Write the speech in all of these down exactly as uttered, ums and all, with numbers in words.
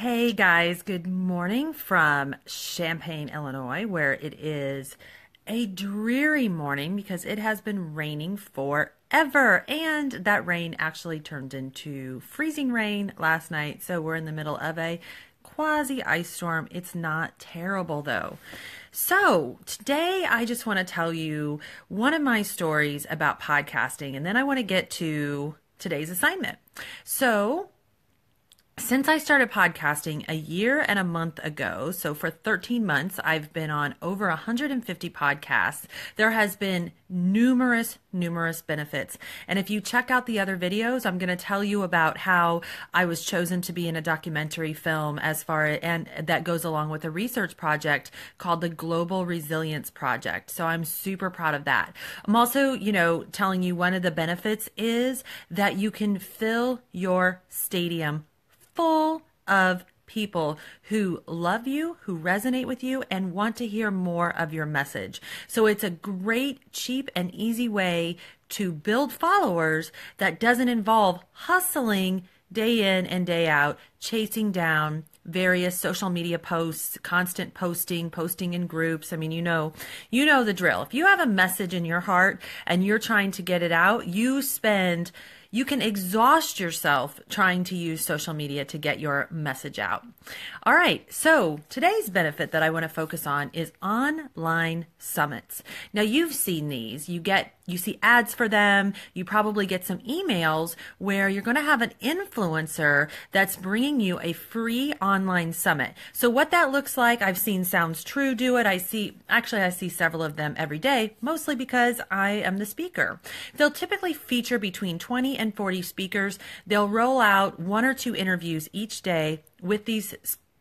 Hey guys, good morning from Champaign, Illinois, where it is a dreary morning because it has been raining forever. And that rain actually turned into freezing rain last night. So we're in the middle of a quasi ice storm. It's not terrible though. So today I just want to tell you one of my stories about podcasting, and then I want to get to today's assignment. So since I started podcasting a year and a month ago, so for thirteen months, I've been on over one hundred fifty podcasts. There has been numerous, numerous benefits. And if you check out the other videos, I'm going to tell you about how I was chosen to be in a documentary film as far as, and that goes along with a research project called the Global Resilience Project. So I'm super proud of that. I'm also, you know, telling you one of the benefits is that you can fill your stadium full of people who love you, who resonate with you, and want to hear more of your message. So it's a great, cheap, and easy way to build followers that doesn't involve hustling day in and day out, chasing down various social media posts, constant posting, posting in groups. I mean, you know, you know the drill. If you have a message in your heart and you're trying to get it out, you spend You can exhaust yourself trying to use social media to get your message out. All right, so today's benefit that I want to focus on is online summits. Now, you've seen these. You get you see ads for them. You probably get some emails where you're going to have an influencer that's bringing you a free online summit. So what that looks like, I've seen Sounds True do it. I see actually I see several of them every day, mostly because I am the speaker. They'll typically feature between twenty and forty speakers. They'll roll out one or two interviews each day with these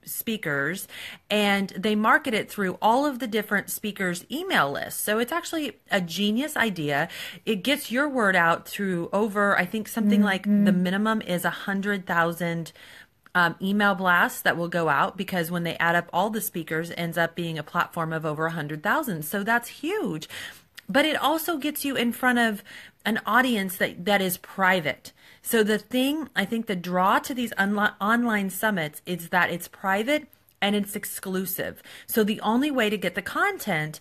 speakers, and they market it through all of the different speakers' email lists. So it's actually a genius idea. It gets your word out through over, I think something mm-hmm. like the minimum is one hundred thousand Um, email blasts that will go out, because when they add up all the speakers, ends up being a platform of over one hundred thousand. So that's huge. But it also gets you in front of an audience that, that is private. So the thing, I think the draw to these online summits is that it's private and it's exclusive. So the only way to get the content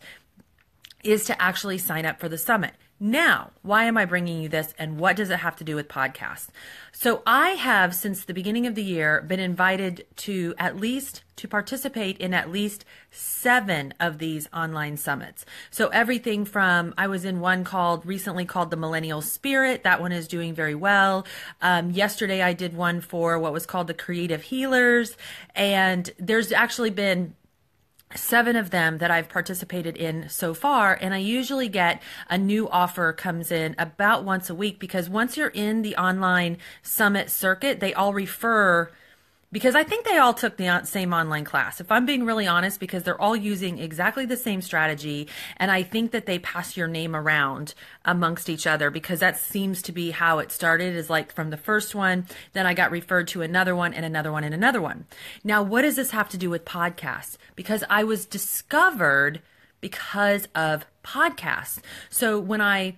is to actually sign up for the summit. Now, why am I bringing you this, and what does it have to do with podcasts? So I have, since the beginning of the year, been invited to at least to participate in at least seven of these online summits. So everything from, I was in one called, recently called the Millennial Spirit. That one is doing very well. Um, yesterday I did one for what was called the Creative Healers. And there's actually been seven of them that I've participated in so far, and I usually get a new offer comes in about once a week, because once you're in the online summit circuit, they all refer, because I think they all took the same online class, if I'm being really honest, because they're all using exactly the same strategy, and I think that they pass your name around amongst each other, because that seems to be how it started, is like from the first one, then I got referred to another one and another one and another one. Now, what does this have to do with podcasts? Because I was discovered because of podcasts. So when I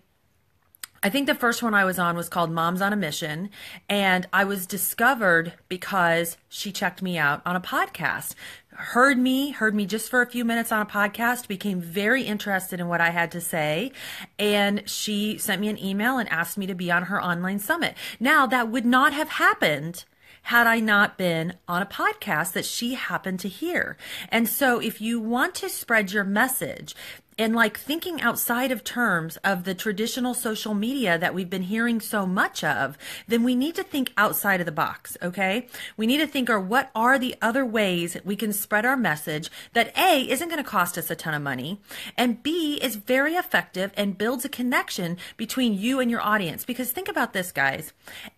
I think the first one I was on was called Mom's on a Mission, and I was discovered because she checked me out on a podcast, heard me, heard me just for a few minutes on a podcast, became very interested in what I had to say, and she sent me an email and asked me to be on her online summit. Now, that would not have happened had I not been on a podcast that she happened to hear. And so if you want to spread your message, and like thinking outside of terms of the traditional social media that we've been hearing so much of, then we need to think outside of the box, okay? We need to think, or what are the other ways we can spread our message that A, isn't going to cost us a ton of money, and B, is very effective and builds a connection between you and your audience. Because think about this, guys.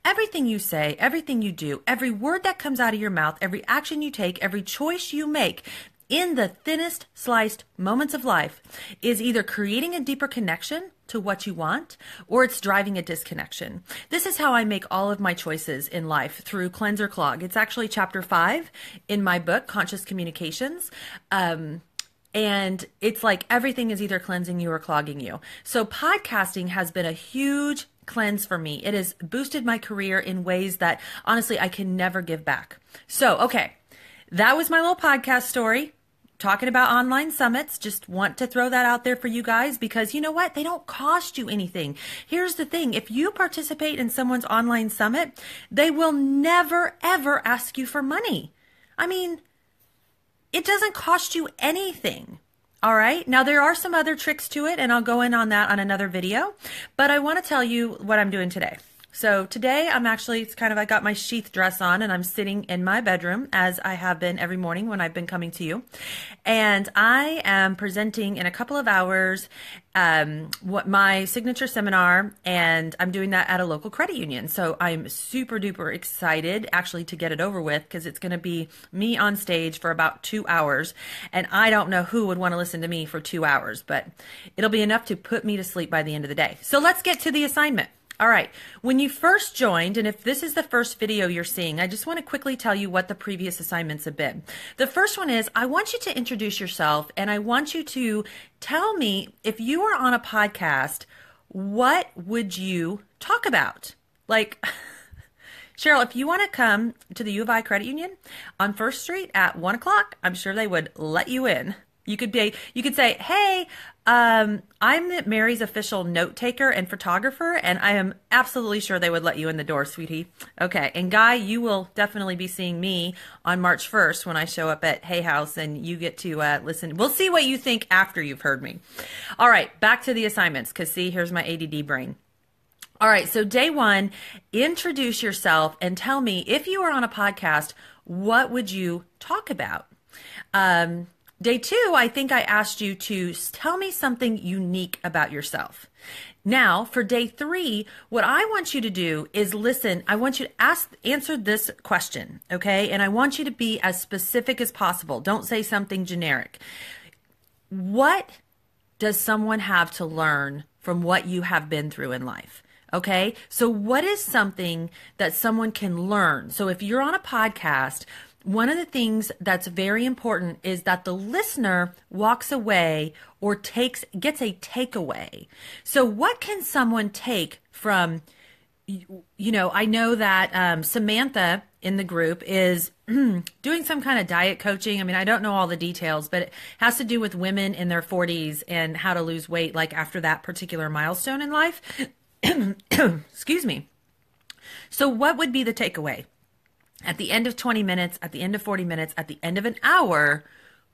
Everything you say, everything you do, every word that comes out of your mouth, every action you take, every choice you make, in the thinnest sliced moments of life, is either creating a deeper connection to what you want, or it's driving a disconnection. This is how I make all of my choices in life, through Cleanser Clog. It's actually chapter five in my book, Conscious Communications. Um, and it's like everything is either cleansing you or clogging you. So podcasting has been a huge cleanse for me. It has boosted my career in ways that honestly I can never give back. So, okay. that was my little podcast story talking about online summits. Just want to throw that out there for you guys, because you know what? They don't cost you anything. Here's the thing. If you participate in someone's online summit, they will never, ever ask you for money. I mean, it doesn't cost you anything. All right. Now, there are some other tricks to it, and I'll go in on that on another video. But I want to tell you what I'm doing today. So today I'm actually, it's kind of, I got my sheath dress on and I'm sitting in my bedroom as I have been every morning when I've been coming to you. And I am presenting in a couple of hours um, what my signature seminar, and I'm doing that at a local credit union. So I'm super duper excited actually to get it over with, because it's going to be me on stage for about two hours. And I don't know who would want to listen to me for two hours, but it'll be enough to put me to sleep by the end of the day. So let's get to the assignment. All right, when you first joined, and if this is the first video you're seeing, I just want to quickly tell you what the previous assignments have been. The first one is, I want you to introduce yourself, and I want you to tell me, if you were on a podcast, what would you talk about? Like, Cheryl, if you want to come to the U of I Credit Union on First Street at one o'clock, I'm sure they would let you in. You could be, you could say, hey, um, I'm Mary's official note taker and photographer, and I am absolutely sure they would let you in the door, sweetie. Okay, and Guy, you will definitely be seeing me on March first when I show up at Hay House, and you get to uh, listen. We'll see what you think after you've heard me. All right, back to the assignments, because see, here's my A D D brain. All right, so day one, introduce yourself and tell me, if you were on a podcast, what would you talk about? Um... Day two, I think I asked you to tell me something unique about yourself. Now, for day three, what I want you to do is listen. I want you to ask, answer this question, okay? And I want you to be as specific as possible. Don't say something generic. What does someone have to learn from what you have been through in life? Okay? So what is something that someone can learn? So if you're on a podcast, one of the things that's very important is that the listener walks away or takes gets a takeaway. So what can someone take from, you know, I know that um, Samantha in the group is doing some kind of diet coaching. I mean, I don't know all the details, but it has to do with women in their forties and how to lose weight, like after that particular milestone in life. Excuse me. So what would be the takeaway? At the end of twenty minutes, at the end of forty minutes, at the end of an hour,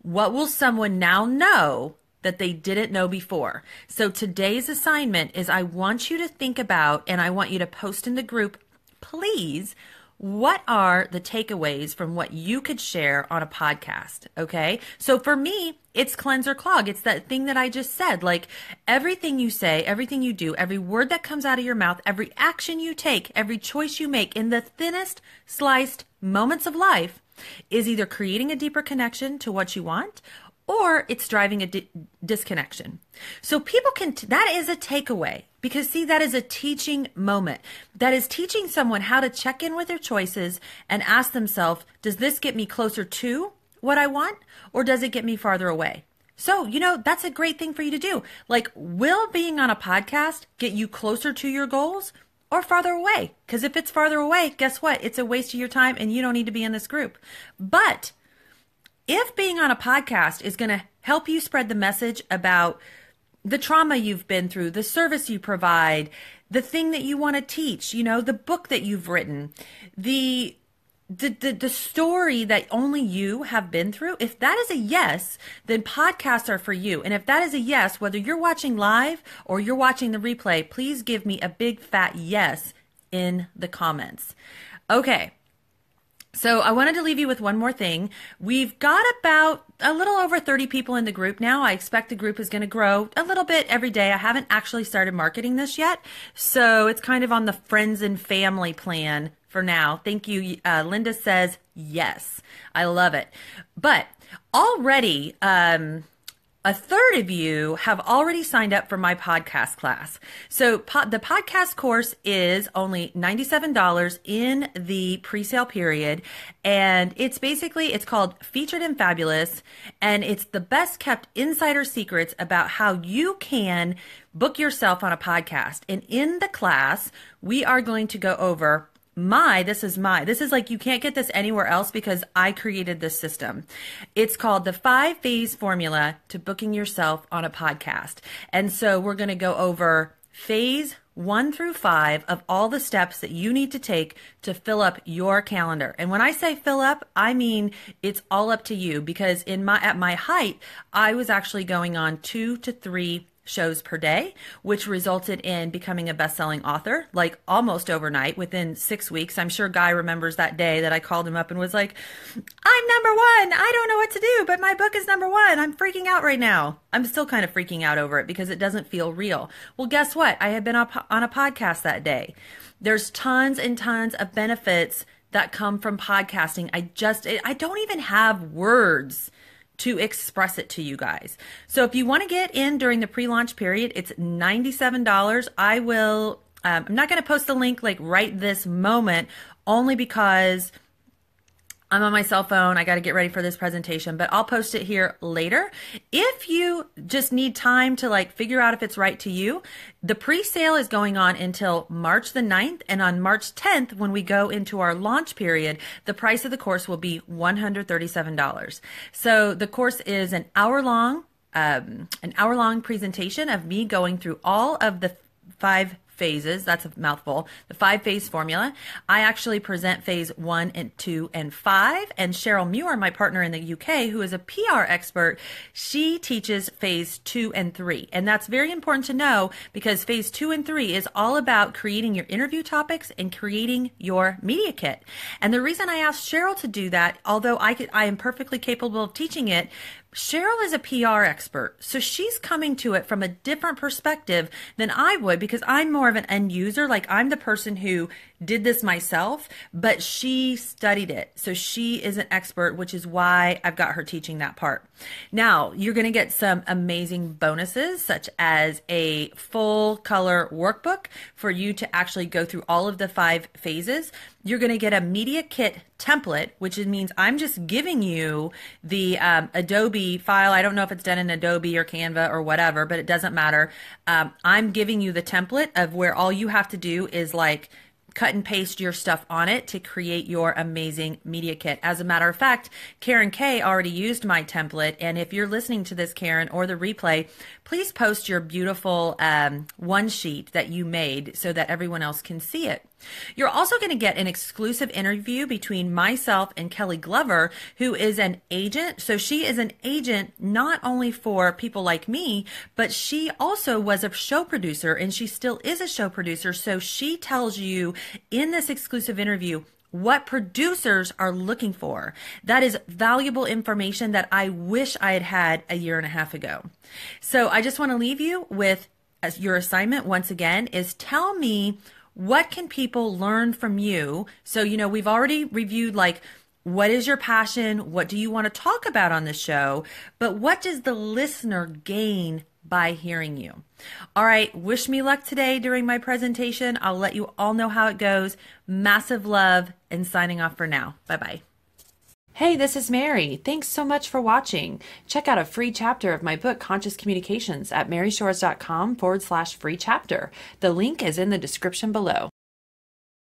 what will someone now know that they didn't know before? So today's assignment is, I want you to think about, and I want you to post in the group, please, what are the takeaways from what you could share on a podcast, okay? So for me, it's cleanse or clog. It's that thing that I just said. Like, everything you say, everything you do, every word that comes out of your mouth, every action you take, every choice you make in the thinnest sliced moments of life is either creating a deeper connection to what you want, or it's driving a di- disconnection. So people can, t- that is a takeaway. Because see, that is a teaching moment. That is teaching someone how to check in with their choices and ask themselves, does this get me closer to what I want, or does it get me farther away? So, you know, that's a great thing for you to do. Like, will being on a podcast get you closer to your goals or farther away? Because if it's farther away, guess what? It's a waste of your time and you don't need to be in this group. But if being on a podcast is going to help you spread the message about the trauma you've been through, the service you provide, the thing that you want to teach, you know, the book that you've written, the, the the the story that only you have been through, if that is a yes, then podcasts are for you. And if that is a yes, whether you're watching live or you're watching the replay, please give me a big fat yes in the comments. Okay. So I wanted to leave you with one more thing. We've got about a little over thirty people in the group now. I expect the group is going to grow a little bit every day. I haven't actually started marketing this yet, so it's kind of on the friends and family plan for now. Thank you. Uh, Linda says yes. I love it. But already, um, a third of you have already signed up for my podcast class. So po- the podcast course is only ninety-seven dollars in the presale period. And it's basically, it's called Featured and Fabulous. And it's the best kept insider secrets about how you can book yourself on a podcast. And in the class, we are going to go over my, this is my, this is like, you can't get this anywhere else because I created this system. It's called the five phase formula to booking yourself on a podcast. And so we're going to go over phase one through five of all the steps that you need to take to fill up your calendar. And when I say fill up, I mean it's all up to you, because in my, at my height, I was actually going on two to three shows per day, which resulted in becoming a best-selling author, like almost overnight, within six weeks. I'm sure Guy remembers that day that I called him up and was like, I'm number one. I don't know what to do, but my book is number one. I'm freaking out right now. I'm still kind of freaking out over it because it doesn't feel real. Well, guess what? I had been on a podcast that day. There's tons and tons of benefits that come from podcasting. I just, I don't even have words to express it to you guys. So if you want to get in during the pre-launch period, it's ninety-seven dollars. I will, um, I'm not going to post the link like right this moment, only because I'm on my cell phone. I got to get ready for this presentation, but I'll post it here later. If you just need time to like figure out if it's right to you, the pre-sale is going on until March the ninth. And on March tenth, when we go into our launch period, the price of the course will be one hundred thirty-seven dollars. So the course is an hour long, um, an hour long presentation of me going through all of the five phases, that's a mouthful, the five phase formula. I actually present phase one and two and five, and Cheryl Muir, my partner in the U K, who is a P R expert, she teaches phase two and three. And that's very important to know, because phase two and three is all about creating your interview topics and creating your media kit. And the reason I asked Cheryl to do that, although I could, I am perfectly capable of teaching it, Cheryl is a P R expert, so she's coming to it from a different perspective than I would, because I'm more of an end user. Like, I'm the person who did this myself, but she studied it. So she is an expert, which is why I've got her teaching that part. Now, you're going to get some amazing bonuses, such as a full color workbook for you to actually go through all of the five phases. You're going to get a media kit template, which means I'm just giving you the um, Adobe file. I don't know if it's done in Adobe or Canva or whatever, but it doesn't matter. Um, I'm giving you the template of where all you have to do is like cut and paste your stuff on it to create your amazing media kit. As a matter of fact, Karen Kay already used my template. And if you're listening to this, Karen, or the replay, please post your beautiful um, one sheet that you made so that everyone else can see it. You're also going to get an exclusive interview between myself and Kelly Glover, who is an agent. So she is an agent not only for people like me, but she also was a show producer, and she still is a show producer. So she tells you in this exclusive interview what producers are looking for. That is valuable information that I wish I had had a year and a half ago. So I just want to leave you with your assignment once again is tell me, what can people learn from you? So, you know, we've already reviewed, like, what is your passion? What do you want to talk about on the show? But what does the listener gain by hearing you? All right. Wish me luck today during my presentation. I'll let you all know how it goes. Massive love, and signing off for now. Bye-bye. Hey, this is Mary. Thanks so much for watching. Check out a free chapter of my book, Conscious Communications, at maryshores.com forward slash free chapter. The link is in the description below.